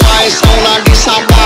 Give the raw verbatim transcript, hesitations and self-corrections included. Why so not this?